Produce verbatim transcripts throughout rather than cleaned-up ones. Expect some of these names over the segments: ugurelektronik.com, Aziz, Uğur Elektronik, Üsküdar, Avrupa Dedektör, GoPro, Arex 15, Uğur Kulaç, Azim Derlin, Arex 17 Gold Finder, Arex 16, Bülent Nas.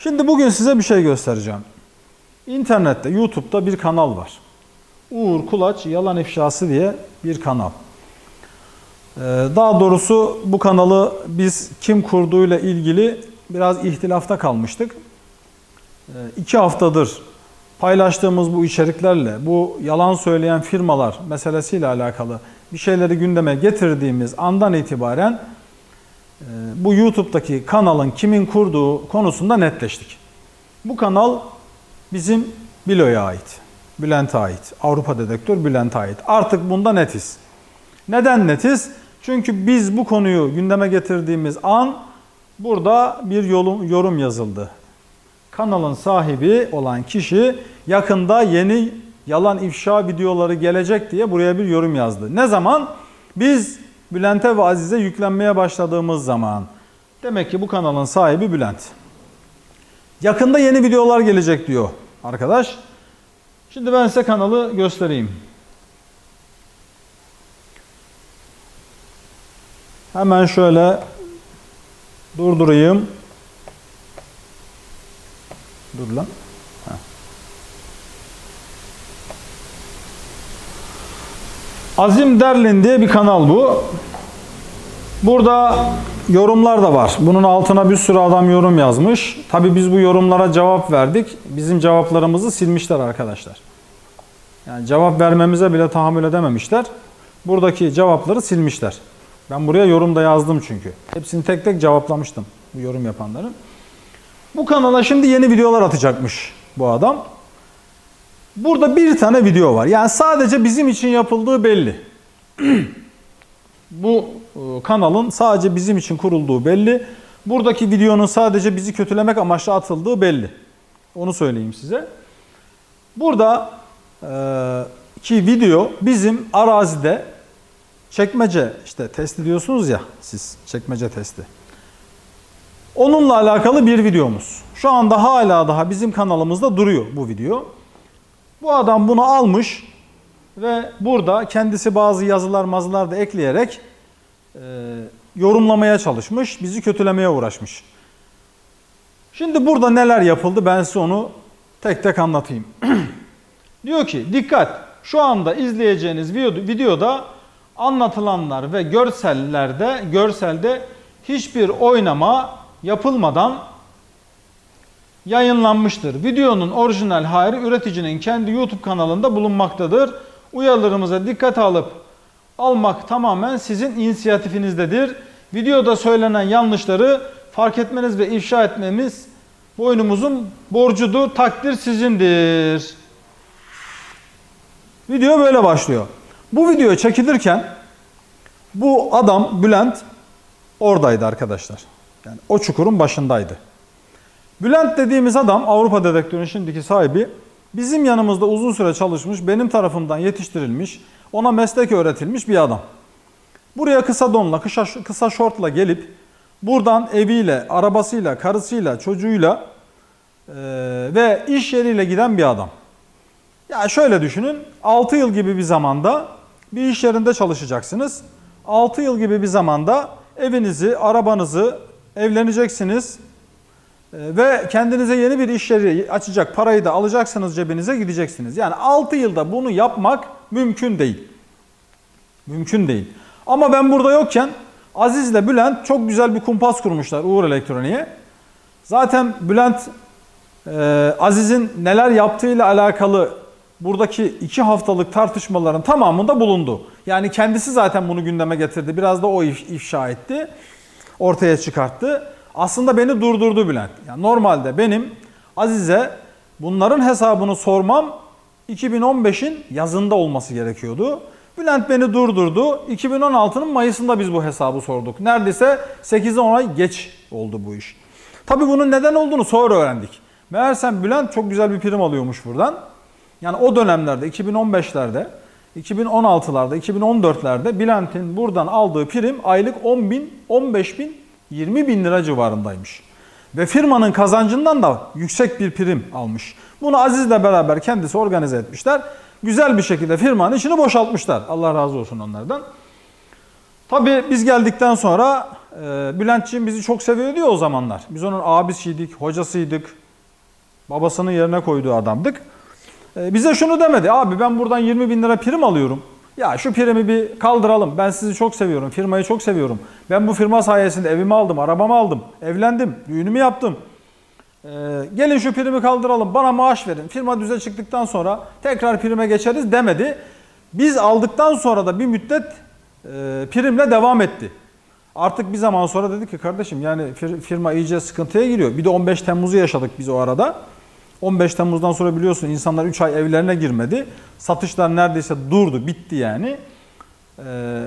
Şimdi bugün size bir şey göstereceğim. İnternette, YouTube'da bir kanal var. Uğur Kulaç Yalan İfşası diye bir kanal. Daha doğrusu bu kanalı biz kim kurduğuyla ilgili biraz ihtilafta kalmıştık. İki haftadır paylaştığımız bu içeriklerle, bu yalan söyleyen firmalar meselesiyle alakalı bir şeyleri gündeme getirdiğimiz andan itibaren bu YouTube'daki kanalın kimin kurduğu konusunda netleştik. Bu kanal bizim Bilo'ya ait, Bülent'e ait, Avrupa Dedektör Bülent'e ait. Artık bunda netiz. Neden netiz? Çünkü biz bu konuyu gündeme getirdiğimiz an burada bir yorum yazıldı. Kanalın sahibi olan kişi yakında yeni yalan ifşa videoları gelecek diye buraya bir yorum yazdı. Ne zaman? Biz Bülent'e ve Aziz'e yüklenmeye başladığımız zaman. Demek ki bu kanalın sahibi Bülent. Yakında yeni videolar gelecek diyor arkadaş. Şimdi ben size kanalı göstereyim. Hemen şöyle durdurayım. Dur lan. Heh. Azim Derlin diye bir kanal bu. Burada yorumlar da var. Bunun altına bir sürü adam yorum yazmış. Tabii biz bu yorumlara cevap verdik. Bizim cevaplarımızı silmişler arkadaşlar. Yani cevap vermemize bile tahammül edememişler. Buradaki cevapları silmişler. Ben buraya yorum da yazdım çünkü. Hepsini tek tek cevaplamıştım bu yorum yapanların. Bu kanala şimdi yeni videolar atacakmış bu adam. Burada bir tane video var. Yani sadece bizim için yapıldığı belli. Bu kanalın sadece bizim için kurulduğu belli. Buradaki videonun sadece bizi kötülemek amaçlı atıldığı belli. Onu söyleyeyim size. Buradaki video bizim arazide çekmece işte testi diyorsunuz ya siz, çekmece testi. Onunla alakalı bir videomuz. Şu anda hala daha bizim kanalımızda duruyor bu video. Bu adam bunu almış ve burada kendisi bazı yazılar mazılar da ekleyerek e, yorumlamaya çalışmış, bizi kötülemeye uğraşmış. Şimdi burada neler yapıldı ben size onu tek tek anlatayım. Diyor ki dikkat, şu anda izleyeceğiniz videoda anlatılanlar ve görsellerde, görselde hiçbir oynama yapılmadan yayınlanmıştır. Videonun orijinal hali üreticinin kendi YouTube kanalında bulunmaktadır. Uyarılarımıza dikkat alıp almak tamamen sizin inisiyatifinizdedir. Videoda söylenen yanlışları fark etmeniz ve ifşa etmemiz boynumuzun borcudur. Takdir sizindir. Video böyle başlıyor. Bu video çekilirken bu adam Bülent oradaydı arkadaşlar. Yani o çukurun başındaydı. Bülent dediğimiz adam, Avrupa Dedektörü'nün şimdiki sahibi, bizim yanımızda uzun süre çalışmış, benim tarafımdan yetiştirilmiş, ona meslek öğretilmiş bir adam. Buraya kısa donla, kısa, kısa şortla gelip, buradan eviyle, arabasıyla, karısıyla, çocuğuyla e, ve iş yeriyle giden bir adam. Ya şöyle düşünün, altı yıl gibi bir zamanda bir iş yerinde çalışacaksınız. altı yıl gibi bir zamanda evinizi, arabanızı, evleneceksiniz ve kendinize yeni bir iş yeri açacak parayı da alacaksınız, cebinize gideceksiniz. Yani altı yılda bunu yapmak mümkün değil. Mümkün değil. Ama ben burada yokken Aziz ile Bülent çok güzel bir kumpas kurmuşlar Uğur Elektronik'e. Zaten Bülent Aziz'in neler yaptığıyla alakalı buradaki iki haftalık tartışmaların tamamında bulundu. Yani kendisi zaten bunu gündeme getirdi. Biraz da o ifşa etti. Ortaya çıkarttı. Aslında beni durdurdu Bülent. Yani normalde benim Aziz'e bunların hesabını sormam iki bin on beş'in yazında olması gerekiyordu. Bülent beni durdurdu. iki bin on altı'nın Mayıs'ında biz bu hesabı sorduk. Neredeyse sekiz on ay geç oldu bu iş. Tabii bunun neden olduğunu sonra öğrendik. Meğersem Bülent çok güzel bir prim alıyormuş buradan. Yani o dönemlerde iki bin on beş'lerde, iki bin on altı'larda, iki bin on dört'lerde Bülent'in buradan aldığı prim aylık on bin, on beş bin, yirmi bin lira civarındaymış. Ve firmanın kazancından da yüksek bir prim almış. Bunu Aziz'le beraber kendisi organize etmişler. Güzel bir şekilde firmanın içini boşaltmışlar. Allah razı olsun onlardan. Tabii biz geldikten sonra Bülentçiğim bizi çok seviyordu ya o zamanlar. Biz onun abisiydik, hocasıydık. Babasının yerine koyduğu adamdık. Bize şunu demedi. Abi ben buradan yirmi bin lira prim alıyorum. Ya şu primi bir kaldıralım. Ben sizi çok seviyorum. Firmayı çok seviyorum. Ben bu firma sayesinde evimi aldım, arabamı aldım. Evlendim, düğünümü yaptım. Ee, gelin şu primi kaldıralım. Bana maaş verin. Firma düze çıktıktan sonra tekrar prime geçeriz demedi. Biz aldıktan sonra da bir müddet e, primle devam etti. Artık bir zaman sonra dedi ki kardeşim yani firma iyice sıkıntıya giriyor. Bir de on beş Temmuz'u yaşadık biz o arada. on beş Temmuz'dan sonra biliyorsun insanlar üç ay evlerine girmedi. Satışlar neredeyse durdu, bitti yani. Ee,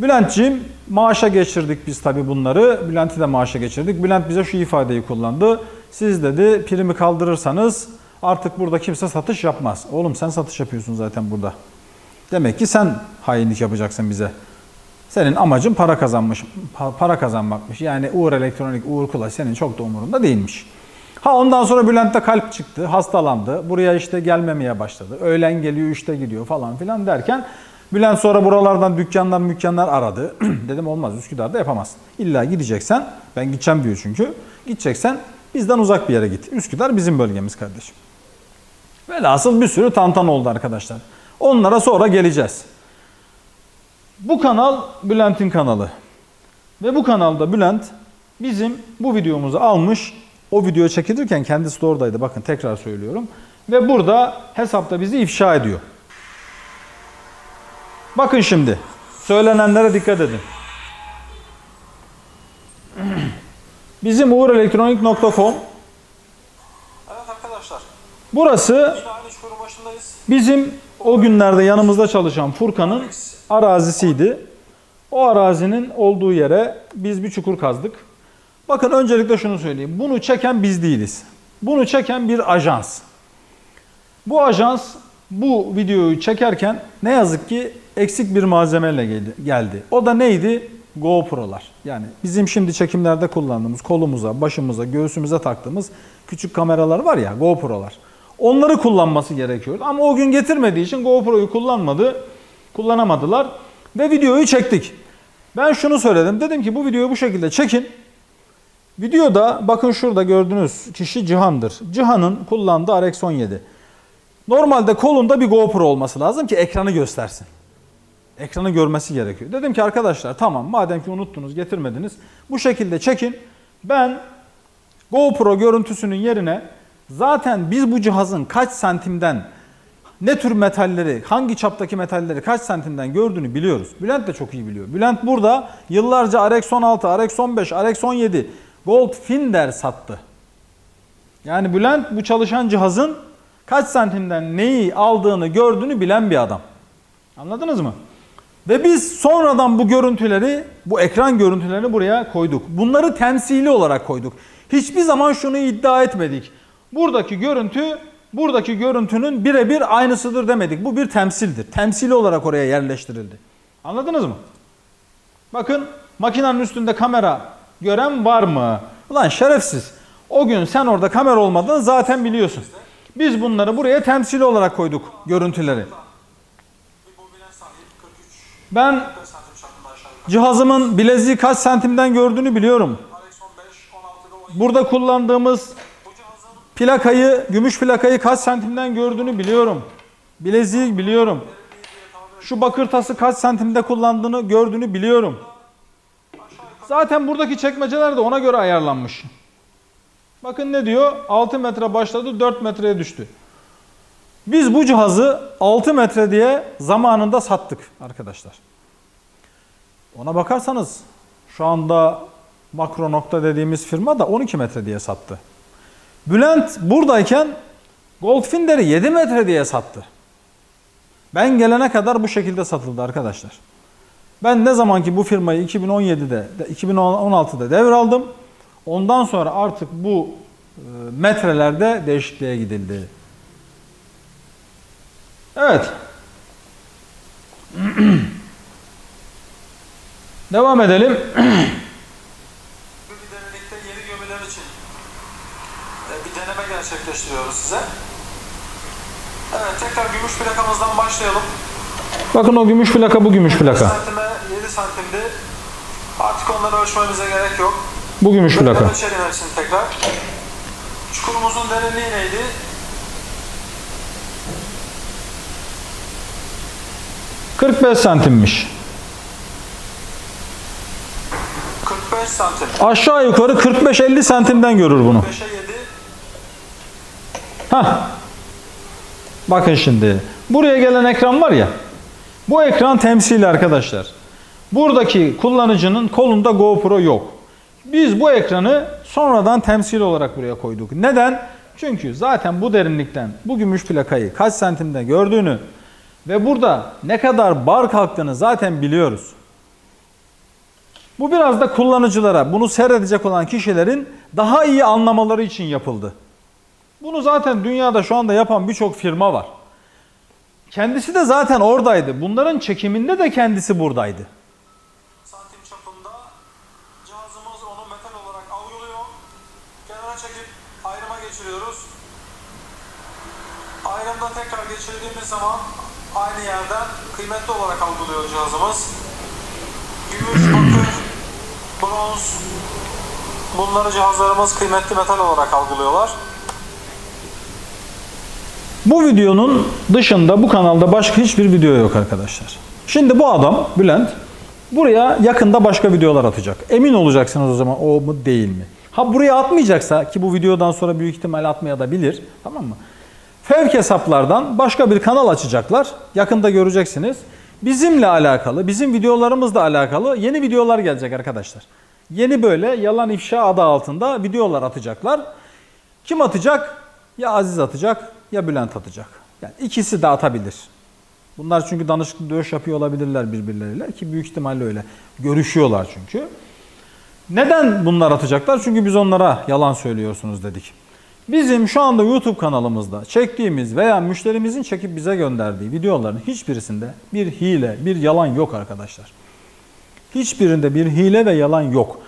Bülent'ciğim maaşa geçirdik biz tabii bunları. Bülent'i de maaşa geçirdik. Bülent bize şu ifadeyi kullandı. Siz dedi primi kaldırırsanız artık burada kimse satış yapmaz. Oğlum sen satış yapıyorsun zaten burada. Demek ki sen hainlik yapacaksın bize. Senin amacın para kazanmış, para kazanmakmış. Yani Uğur Elektronik, Uğur Kulaç senin çok da umurunda değilmiş. Ha ondan sonra Bülent'te kalp çıktı, hastalandı. Buraya işte gelmemeye başladı. Öğlen geliyor, üçte gidiyor falan filan derken Bülent sonra buralardan dükkanlar mükkanlar aradı. Dedim olmaz, Üsküdar'da yapamazsın. İlla gideceksen, ben gideceğim diyor çünkü. Gideceksen bizden uzak bir yere git. Üsküdar bizim bölgemiz kardeşim. Velhasıl bir sürü tantan oldu arkadaşlar. Onlara sonra geleceğiz. Bu kanal Bülent'in kanalı. Ve bu kanalda Bülent bizim bu videomuzu almış. O video çekilirken kendisi de oradaydı. Bakın tekrar söylüyorum. Ve burada hesapta bizi ifşa ediyor. Bakın şimdi. Söylenenlere dikkat edin. Bizim uğur elektronik nokta com. Evet arkadaşlar. Burası bizim o günlerde yanımızda çalışan Furkan'ın arazisiydi. O arazinin olduğu yere biz bir çukur kazdık. Bakın öncelikle şunu söyleyeyim. Bunu çeken biz değiliz. Bunu çeken bir ajans. Bu ajans bu videoyu çekerken ne yazık ki eksik bir malzemeyle geldi. O da neydi? GoPro'lar. Yani bizim şimdi çekimlerde kullandığımız, kolumuza, başımıza, göğsümüze taktığımız küçük kameralar var ya, GoPro'lar. Onları kullanması gerekiyordu. Ama o gün getirmediği için GoPro'yu kullanmadı. Kullanamadılar. Ve videoyu çektik. Ben şunu söyledim. Dedim ki bu videoyu bu şekilde çekin. Videoda bakın şurada gördüğünüz kişi Cihan'dır. Cihan'ın kullandığı Arex on yedi. Normalde kolunda bir GoPro olması lazım ki ekranı göstersin. Ekranı görmesi gerekiyor. Dedim ki arkadaşlar tamam madem ki unuttunuz getirmediniz. Bu şekilde çekin. Ben GoPro görüntüsünün yerine... Zaten biz bu cihazın kaç santimden, ne tür metalleri, hangi çaptaki metalleri kaç santimden gördüğünü biliyoruz. Bülent de çok iyi biliyor. Bülent burada yıllarca Arex on altı, Arex on beş, Arex on yedi Gold Finder sattı. Yani Bülent bu çalışan cihazın kaç santimden neyi aldığını gördüğünü bilen bir adam. Anladınız mı? Ve biz sonradan bu görüntüleri, bu ekran görüntülerini buraya koyduk. Bunları temsili olarak koyduk. Hiçbir zaman şunu iddia etmedik. Buradaki görüntü, buradaki görüntünün birebir aynısıdır demedik. Bu bir temsildir. Temsili olarak oraya yerleştirildi. Anladınız mı? Bakın makinenin üstünde kamera gören var mı? Ulan şerefsiz. O gün sen orada kamera olmadığını zaten biliyorsun. Biz bunları buraya temsili olarak koyduk görüntüleri. Ben cihazımın bileziği kaç santimden gördüğünü biliyorum. Burada kullandığımız... Plakayı, gümüş plakayı kaç santimden gördüğünü biliyorum. Bileziği biliyorum. Şu bakır tası kaç santimde kullandığını gördüğünü biliyorum. Zaten buradaki çekmeceler de ona göre ayarlanmış. Bakın ne diyor? altı metre başladı, dört metreye düştü. Biz bu cihazı altı metre diye zamanında sattık arkadaşlar. Ona bakarsanız şu anda makro nokta dediğimiz firma da on iki metre diye sattı. Bülent buradayken Goldfinder'i yedi metre diye sattı. Ben gelene kadar bu şekilde satıldı arkadaşlar. Ben ne zaman ki bu firmayı iki bin on yedi'de, iki bin on altı'da devraldım. Ondan sonra artık bu metrelerde değişikliğe gidildi. Evet. Devam edelim. Gerçekleştiriyoruz size. Evet, tekrar gümüş plakamızdan başlayalım. Bakın o gümüş plaka bu gümüş plaka. yedi santimdi. Artık onları ölçmemize gerek yok. Bu gümüş plaka. Ölçelim hepsini tekrar. Çukurumuzun derinliği neydi? kırk beş santimmiş. kırk beş santim. Aşağı yukarı kırk beş elli santimden görür bunu. Hah. Bakın şimdi. Buraya gelen ekran var ya. Bu ekran temsili arkadaşlar. Buradaki kullanıcının kolunda GoPro yok. Biz bu ekranı sonradan temsil olarak buraya koyduk. Neden? Çünkü zaten bu derinlikten bu gümüş plakayı kaç santimde gördüğünü ve burada ne kadar bar kalktığını zaten biliyoruz. Bu biraz da kullanıcılara, bunu seyredecek olan kişilerin daha iyi anlamaları için yapıldı. Bunu zaten dünyada şu anda yapan birçok firma var. Kendisi de zaten oradaydı. Bunların çekiminde de kendisi buradaydı. Santim çapında cihazımız onu metal olarak algılıyor. Kenara çekip ayrıma geçiriyoruz. Ayrımda tekrar geçirdiğimiz zaman aynı yerden kıymetli olarak algılıyor cihazımız. Gümüş, bakır, bronz, bunları cihazlarımız kıymetli metal olarak algılıyorlar. Bu videonun dışında bu kanalda başka hiçbir video yok arkadaşlar. Şimdi bu adam, Bülent, buraya yakında başka videolar atacak. Emin olacaksınız o zaman o mu değil mi? Ha buraya atmayacaksa, ki bu videodan sonra büyük ihtimal atmaya da bilir, tamam mı? Fevk hesaplardan başka bir kanal açacaklar. Yakında göreceksiniz. Bizimle alakalı, bizim videolarımızla alakalı yeni videolar gelecek arkadaşlar. Yeni böyle yalan ifşa adı altında videolar atacaklar. Kim atacak? Ya Aziz atacak ya Bülent atacak. Yani ikisi de atabilir. Bunlar çünkü danışıklı dövüş yapıyor olabilirler birbirleriyle ki büyük ihtimalle öyle. Görüşüyorlar çünkü. Neden bunlar atacaklar? Çünkü biz onlara yalan söylüyorsunuz dedik. Bizim şu anda YouTube kanalımızda çektiğimiz veya müşterimizin çekip bize gönderdiği videoların hiçbirisinde bir hile, bir yalan yok arkadaşlar. Hiçbirinde bir hile ve yalan yok.